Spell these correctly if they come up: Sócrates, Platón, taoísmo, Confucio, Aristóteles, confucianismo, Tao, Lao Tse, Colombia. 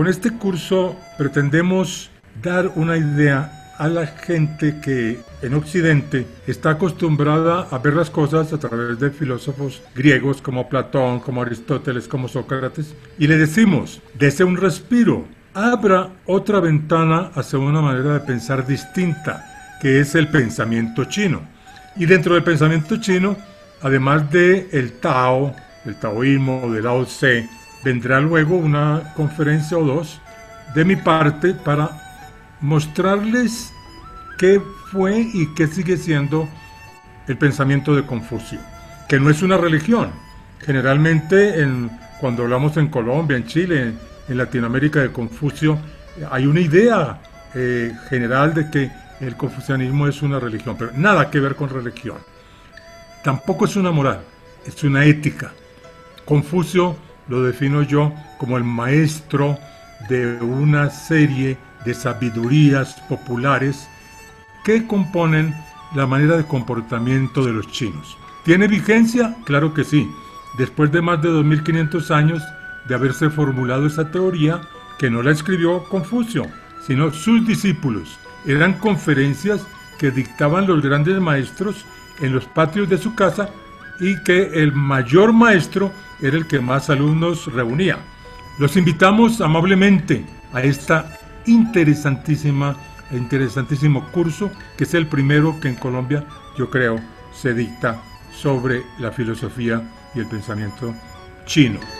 Con este curso pretendemos dar una idea a la gente que en Occidente está acostumbrada a ver las cosas a través de filósofos griegos como Platón, como Aristóteles, como Sócrates, y le decimos, dese un respiro, abra otra ventana hacia una manera de pensar distinta, que es el pensamiento chino. Y dentro del pensamiento chino, además del Tao, el taoísmo, del Lao Tse, vendrá luego una conferencia o dos de mi parte para mostrarles qué fue y qué sigue siendo el pensamiento de Confucio, que no es una religión. Generalmente cuando hablamos en Colombia, en Chile, en Latinoamérica de Confucio, hay una idea general de que el confucianismo es una religión, pero nada que ver con religión. Tampoco es una moral, es una ética. Confucio lo defino yo como el maestro de una serie de sabidurías populares que componen la manera de comportamiento de los chinos. ¿Tiene vigencia? Claro que sí. Después de más de 2500 años de haberse formulado esa teoría, que no la escribió Confucio, sino sus discípulos. Eran conferencias que dictaban los grandes maestros en los patios de su casa, y que el mayor maestro era el que más alumnos reunía. Los invitamos amablemente a esta interesantísimo curso, que es el primero que en Colombia, yo creo, se dicta sobre la filosofía y el pensamiento chino.